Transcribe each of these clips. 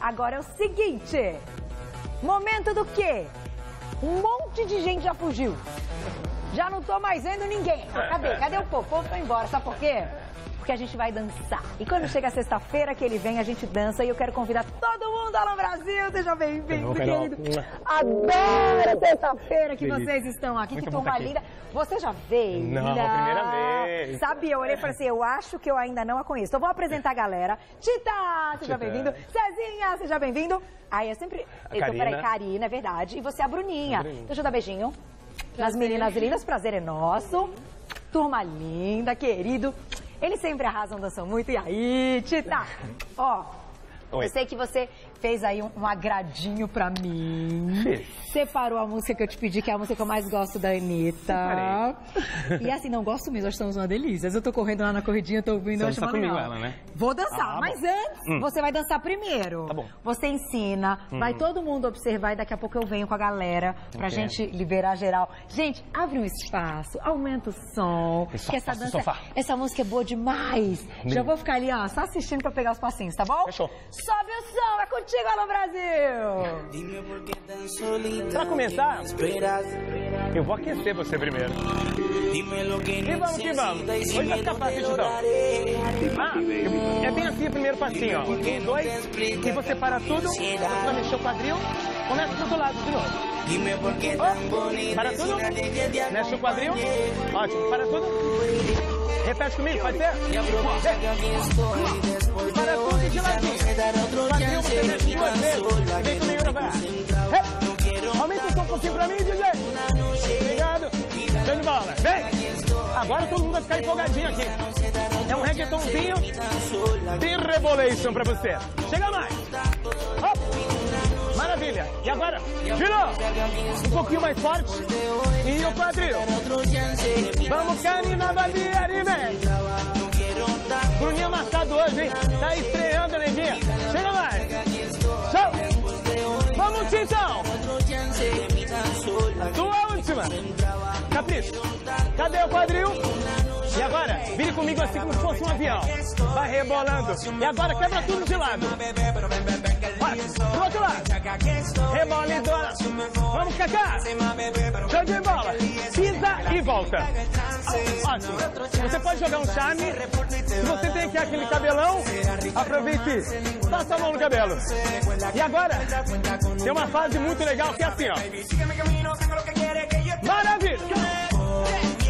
Agora é o seguinte, momento do quê? Um monte de gente já fugiu. Já não tô mais vendo ninguém. Cadê o povo? O povo foi embora, sabe por quê? Porque a gente vai dançar. E quando chega sexta-feira que ele vem, a gente dança. E eu quero convidar todo mundo, Alan Brasil, seja bem-vindo, querido. Adoro sexta-feira que vocês estão aqui, que turma linda. Você já veio? Não, primeira vez. Sabe, eu olhei e falei assim, eu acho que eu ainda não a conheço. Então vou apresentar a galera. Tita, seja bem-vindo. Cezinha, seja bem-vindo. Aí eu sempre... Então, peraí, Karina, é verdade. E você é a Bruninha. Deixa eu dar beijinho. Nas meninas lindas, prazer é nosso. Turma linda, querido. Eles sempre arrasam, dançam muito. E aí, Tita? Ó, eu sei que você fez aí um agradinho pra mim. Separou a música que eu te pedi, que é a música que eu mais gosto da Anitta. Separei. E assim, não gosto mesmo, nós estamos uma delícia. Eu tô correndo lá na corridinha, eu tô ouvindo. Você dança comigo ela, né? Vou dançar, mas antes, você vai dançar primeiro. Tá bom. Você ensina, vai todo mundo observar e daqui a pouco eu venho com a galera pra gente liberar geral. Gente, abre um espaço, aumenta o som, que essa dança, essa música é boa demais. Já vou ficar ali, ó, só assistindo pra pegar os passinhos, tá bom? Fechou. Sobe o som, vai contigo, Alan Brasil! Pra começar, eu vou aquecer você primeiro. E vamos que vamos! Hoje vai ficar fácil, então. É bem assim o primeiro passinho, ó. Um, dois, e você para tudo, você vai mexer o quadril, começa do outro lado de novo. Oh, para tudo, mexe o quadril, ótimo, para tudo. Repete comigo, pode ser? Para tudo e de ladinho. Quadril, você mexe duas vezes. Vem comigo gravar. Aumenta o som um pouquinho pra mim, DJ. Obrigado. Show de bola. Vem. Agora todo mundo vai ficar empolgadinho aqui. É um reggaetonzinho de revolution pra você. Chega mais. Hop. Maravilha. E agora? Virou. Um pouquinho mais forte. E o quadril. Vamos caminhar na badia. Bruninha marcado hoje, hein? Tá estreando, neguinha. Chega mais. Show. Vamos, Titão. Tua última. Capricho. Cadê o quadril? E agora, vire comigo assim como se fosse um avião. Vai rebolando. E agora, quebra tudo de lado. Pro outro lado. Rebola e dora. Vamos, Cacá. Show de bola. Pisa e volta. Ótimo. Você pode jogar um charme. Se você tem aqui aquele cabelão, aproveite. Passa a mão no cabelo. E agora, tem uma fase muito legal que é assim, ó. Maravilha.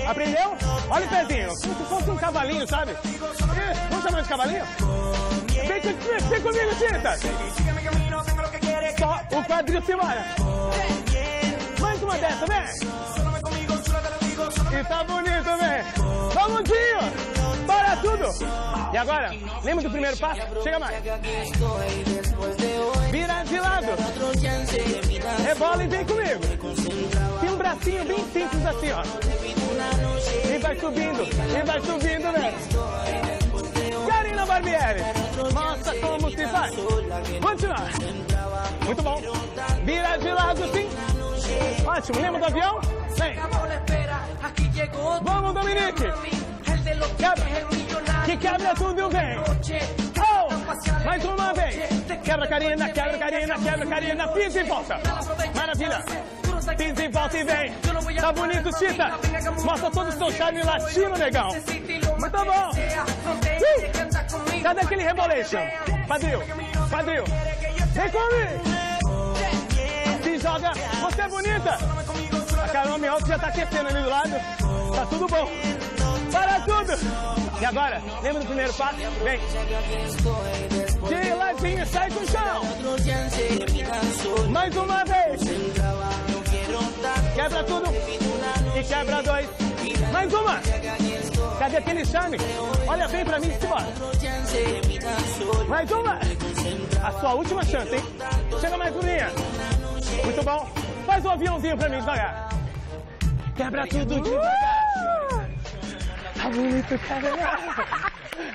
Aprendeu? Olha o pezinho. Como se fosse um cavalinho, sabe? Vamos chamar de cavalinho? Vem comigo, Tita. Só o quadril se molha. Mais uma dessa, vem. E tá bonito, vem. Vamos, Tio. Para tudo. E agora, lembra do primeiro passo? Chega mais. Vira de lado. Rebola e vem comigo. Tem um bracinho bem simples assim, ó. E vai subindo, velho. Karina Barbieri, mostra como se faz. Continuar. Muito bom. Vira de lado, sim. Ótimo. Lembra do avião? Vem. Vamos, Dominique. Quebra. Que quebra tudo, vem. Oh. Mais uma vez. Quebra, Karina. Quebra, Karina. Quebra, Karina. Pisa e volta. Maravilha. Pisa e volta e vem. Tá bonito, Tita. Mostra todo o seu charme latino, negão. Muito bom. Cadê aquele rebolation? Quadril, quadril. Vem comigo. Se joga. Você é bonita. A Carol Minhoto já tá aquecendo ali do lado. Tá tudo bom. Para tudo. E agora, lembra do primeiro passo? Vem. De ladinho, sai do chão. Mais uma vez. Quebra tudo e quebra dois. Mais uma. Cadê aquele charme? Olha bem pra mim e se bora. Mais uma. A sua última chance, hein? Chega mais, Bruninha. Muito bom. Faz um aviãozinho pra mim devagar. Quebra tudo devagar. Tá bonito, cara.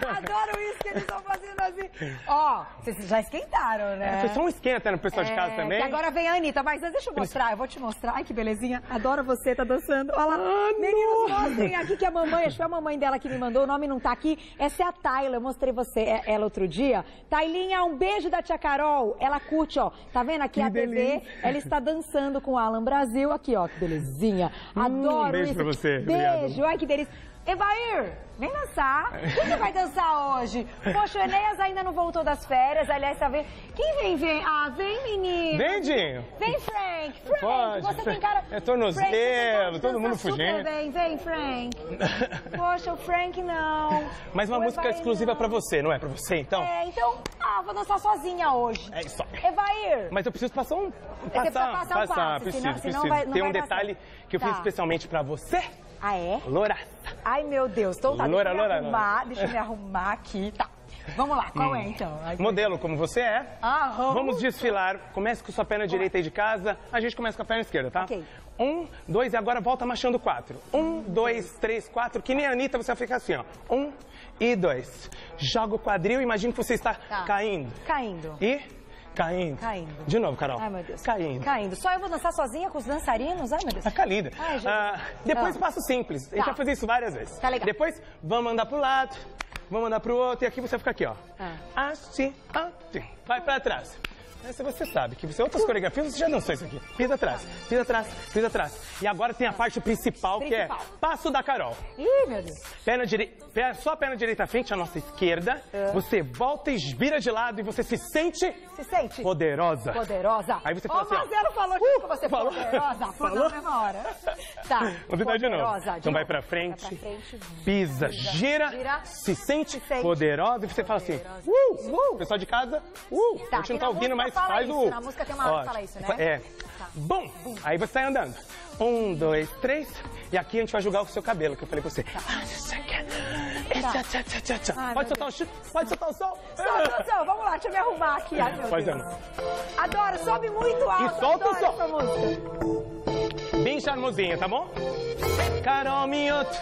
Adoro isso que eles estão fazendo assim. Ó, vocês já esquentaram, né? Foi só um esquenta no pessoal de casa também. E agora vem a Anitta, mas deixa eu mostrar, eu vou te mostrar. Ai, que belezinha. Adoro você, tá dançando. Olha lá. Ah, meninos, mostrem aqui que a mamãe, acho que a mamãe dela que me mandou, o nome não tá aqui. Essa é a Tayla, eu mostrei você ela outro dia. Taylinha, um beijo da tia Carol. Ela curte, ó. Tá vendo aqui que a beleza. TV? Ela está dançando com o Alan Brasil. Aqui, ó, que belezinha. Adoro um beijo isso. Pra você. Beijo, obrigado. Ai, que delícia. Evair, vem dançar. Quem que vai dançar hoje? Poxa, o Enéas ainda não voltou das férias. Aliás, tá vendo? Quem vem? Ah, vem, menino. Vem, Dinho. Vem, Frank. Frank, pode. Você tem cara... É tornozelo, todo mundo fugindo. Super bem. Vem, Frank. Poxa, o Frank não. Mas uma música exclusiva não. Pra você, não é? Pra você, então? É, então... Ah, vou dançar sozinha hoje. É isso. Evair. Mas eu preciso passar um... Preciso. Tem um detalhe que eu fiz especialmente pra você. Ah, é? Louraça. Ai, meu Deus. Então tá, Loura, deixa eu me arrumar aqui. Tá. Vamos lá, qual é então? Modelo, como você é. Ah, vamos desfilar. Comece com sua perna direita aí de casa. A gente começa com a perna esquerda, tá? Ok. 1, 2 e agora volta marchando 4. 1, 2, 3, 4. Que nem a Anitta, você vai ficar assim, ó. 1 e 2. Joga o quadril, imagina que você está caindo. Caindo. E... Caindo. Caindo. De novo, Carol. Ai, meu Deus. Caindo. Caindo. Só eu vou dançar sozinha com os dançarinos? Ai, meu Deus. Fica linda. Depois passo simples. Tá. A gente vai fazer isso várias vezes. Tá legal. Depois, vamos andar pro lado, vamos andar pro outro. E aqui você fica aqui, ó. Vai pra trás. Essa você sabe, que você outras coreografias você já dançou isso aqui. Pisa atrás, pisa atrás, pisa atrás. E agora tem a parte principal, que é passo da Carol. Ih, meu Deus. Perna direita, só a perna direita à frente, a nossa esquerda. Você volta e vira de lado e você se sente... Se sente? Poderosa. Poderosa. Aí você fala assim, ó. O Marcelo falou que você falou poderosa. Falou na mesma hora. Tá. Vamos tentar de novo. Então vai pra frente, pisa, gira, se sente poderosa. E você fala assim, pessoal de casa, a gente não tá ouvindo mais. Faz isso, na música tem uma hora que fala isso, né? É. Tá. Bom, aí você sai andando. 1, 2, 3. E aqui a gente vai julgar o seu cabelo, que eu falei pra você. Pode soltar o chute? Pode soltar o sol? Solta o sol, vamos lá, deixa eu me arrumar aqui. Ai, meu Deus. Adoro, sobe muito alto. E solta o sol. Bem charmosinha, tá bom? Carol Minhoto,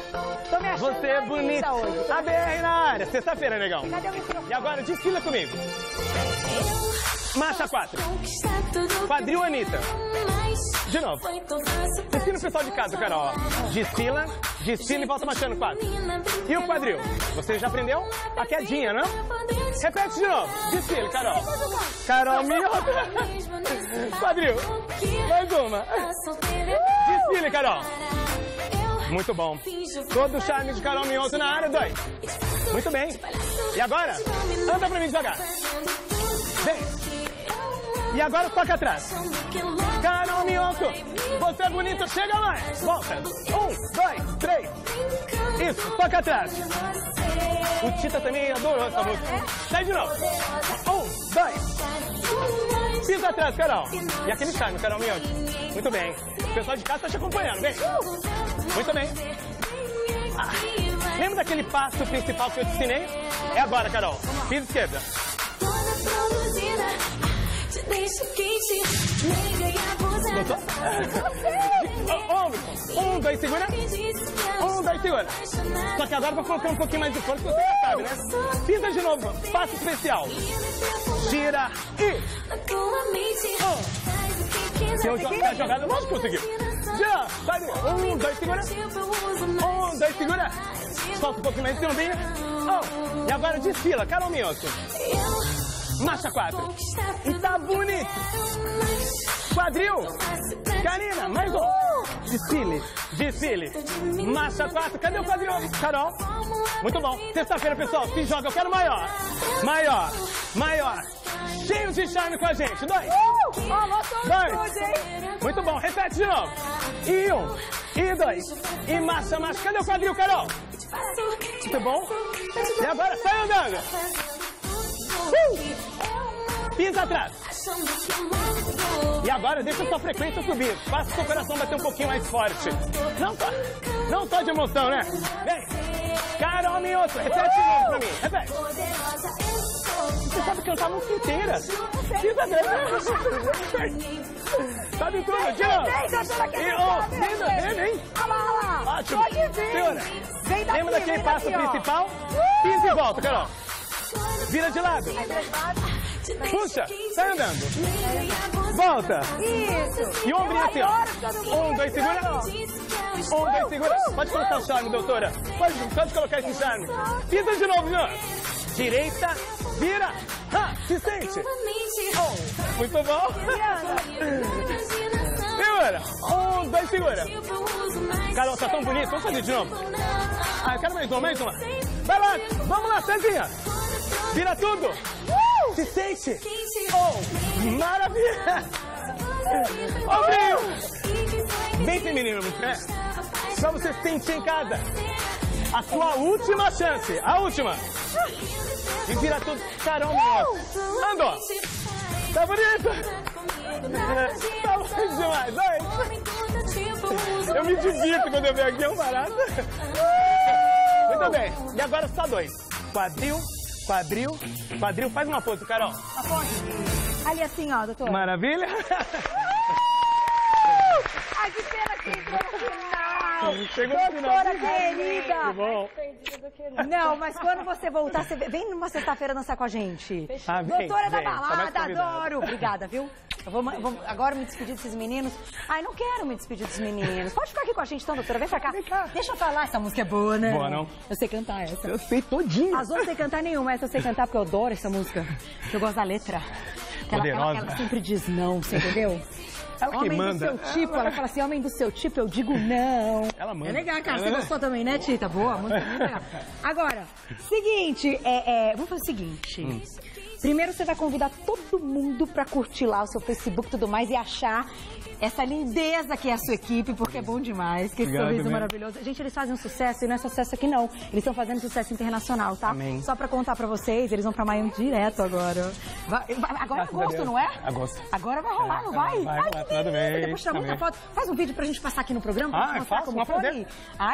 você é bonita. A BR na área, sexta-feira, negão. E agora, desfila comigo. Marcha 4. Quadril, Anitta. De novo. Desfila o pessoal de casa, Carol. Desfila, desfila e volta marchando 4. E o quadril? Você já aprendeu? A quedinha, não? Repete de novo. Desfila, Carol. Carol, Minhoto. Quadril. Mais uma. Desfila, Carol. Muito bom. Todo o charme de Carol Minhoto na área, 2. Muito bem. E agora? Anda pra mim devagar. Vem. E agora toca atrás. Carol Minhoto, você é bonita, chega mais. Volta. 1, 2, 3. Isso, toca atrás. O Tita também adorou essa música. Sai de novo. 1, 2. Pisa atrás, Carol. E aquele charme, Carol Minhoto. Muito bem. O pessoal de casa tá te acompanhando, vem. Muito bem. Lembra daquele passo principal que eu te ensinei? É agora, Carol. Pisa esquerda. Gostou? Ombro, 1, 2, segura. 1, 2, segura. Só que agora vai colocar um pouquinho mais de força, você já sabe, né? Pisa de novo, passo especial. Gira e... Se eu jogar a jogada, eu não consegui. Gira, vai, 1, 2, segura. 1, 2, segura. Solta um pouquinho mais de trombinha. E agora desfila, Carol Minhoto. Marcha 4. E tá bonito. Quadril. Karina, mais um. Desfile, desfile. Marcha 4. Cadê o quadril, Carol? Muito bom. Sexta-feira, pessoal, se joga. Eu quero maior. Maior, maior. Cheio de charme com a gente. 2. 2. Muito bom. Repete de novo. E 1. E 2. E marcha, marcha. Cadê o quadril, Carol? Muito bom. E agora, sai andando. Pisa atrás. E agora deixa a sua frequência subir. Faça o seu coração bater um pouquinho mais forte. Não só de emoção, né? Vem. Carol Minhoto, repete de novo pra mim. Repete. Você sabe cantar a música inteira. Pisa atrás. Sabe tudo, de novo. Vem, vem. Olha lá, olha lá. Ótimo. Lembra daquele passo principal? Pisa e volta, Carol. Vira de lado. Puxa, sai andando. Volta. Isso. E o ombrinho assim, ó. 1, 2, segura. 1, 2, segura. Pode colocar o charme, doutora. Pode colocar esse charme. Pisa de novo, Jean. Direita, vira. Ha, se sente. Oh, muito bom. Segura. 1, 2, segura. Carol, tá tão bonito. Vamos fazer de novo. Ah, eu quero mais uma, mais uma. Vai lá. Vamos lá, Cezinha. Vira tudo. Se sente. Oh, maravilha. Ombrinho. Bem feminino, né? Pra você se sentir em casa. A sua última chance. A última. E vira tudo. Carol Minhoto. Andou. Tá bonito? Tá bonito demais. Olha. Eu me divirto quando eu venho aqui. É um barato. Muito bem. E agora só dois. Quadril. Quadril, quadril, faz uma pose, Carol. Uma pose. Ali assim, ó, doutor. Maravilha. Ai, que pena que entrou no final. Chegou no final. Doutora querida. Que bom. Não, mas quando você voltar, você vem numa sexta-feira dançar com a gente. Ah, vem, doutora da balada, adoro. Obrigada, viu? Eu vou agora me despedir desses meninos. Ai, não quero me despedir dos meninos. Pode ficar aqui com a gente então, doutora. Vem pra cá. Deixa eu falar, essa música é boa, né? Boa, não? Eu sei cantar essa. Eu sei todinho. As outras eu sei cantar nenhuma, essa eu sei cantar porque eu adoro essa música. Eu gosto da letra. Ela sempre diz não, você entendeu? Ela homem que manda. Do seu tipo, ela fala assim, homem do seu tipo, eu digo não. Ela manda. É legal, cara, você gostou também, né, Tita? Boa, muito legal. Agora, seguinte, vamos fazer o seguinte. Primeiro você vai convidar todo mundo pra curtir lá o seu Facebook e tudo mais e achar essa lindeza que é a sua equipe, porque é bom demais, que esse sorriso maravilhoso. Gente, eles fazem um sucesso e não é sucesso aqui não, eles estão fazendo sucesso internacional, tá? Amém. Só pra contar pra vocês, eles vão pra Miami direto agora. Agora é agosto, não é? Agosto. Agora vai rolar, não vai? Vai, tudo bem. Depois tirar muita foto. Faz um vídeo pra gente passar aqui no programa, pra mostrar como foi.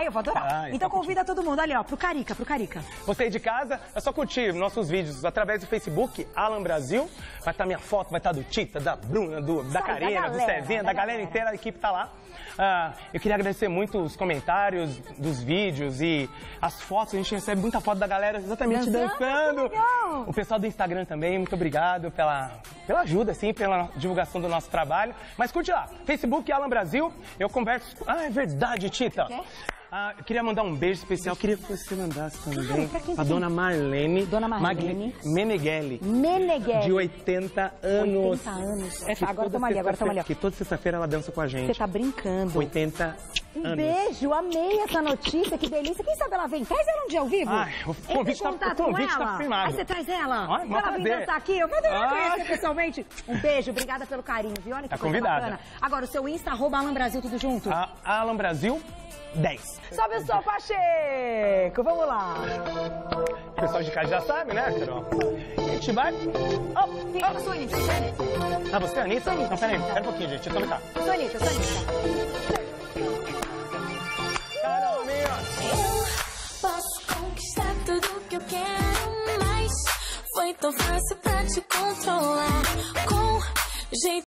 Eu vou adorar. Então convida todo mundo, ali ó, pro Carica, pro Carica. Você aí de casa, é só curtir nossos vídeos através do Facebook, Alan Brasil, vai estar minha foto, vai estar do Tita, da Bruna, da Karina, do Cezinha, da galera inteira, a equipe tá lá. Eu queria agradecer muito os comentários dos vídeos e as fotos. A gente recebe muita foto da galera exatamente dançando. O pessoal do Instagram também, muito obrigado pela ajuda, assim, pela divulgação do nosso trabalho. Mas curte lá, Facebook Alan Brasil, eu converso... Ah, é verdade, Tita. Eu queria mandar um beijo especial, eu queria que você mandasse também pra dona Marlene, Meneghele. Meneghele. De 80 anos. 80 anos. Agora estamos ali, agora estamos ali. Que toda sexta-feira ela dança com a gente. Você tá brincando. 80 anos. Um beijo, amei essa notícia, que delícia. Quem sabe ela vem? Traz ela um dia ao vivo. Ai, o convite tá firmado. Aí você traz ela. Ai, ela vem dançar aqui, eu conheço pessoalmente. Um beijo, obrigada pelo carinho, viu? Olha que coisa bacana. Agora, o seu Insta, @AlanBrasil, tudo junto. Alan Brasil. 10. Sobe o som, Pacheco. Vamos lá. O pessoal de casa já sabe, né, Carol? A gente vai... Eu sou a Anitta. Ah, você é a Anitta? Não, peraí. Pera um pouquinho, gente. Deixa eu tocar. Eu sou a Anitta, eu sou a Anitta. Carol, meu. Eu posso conquistar tudo que eu quero, mas foi tão fácil pra te controlar. Com jeito...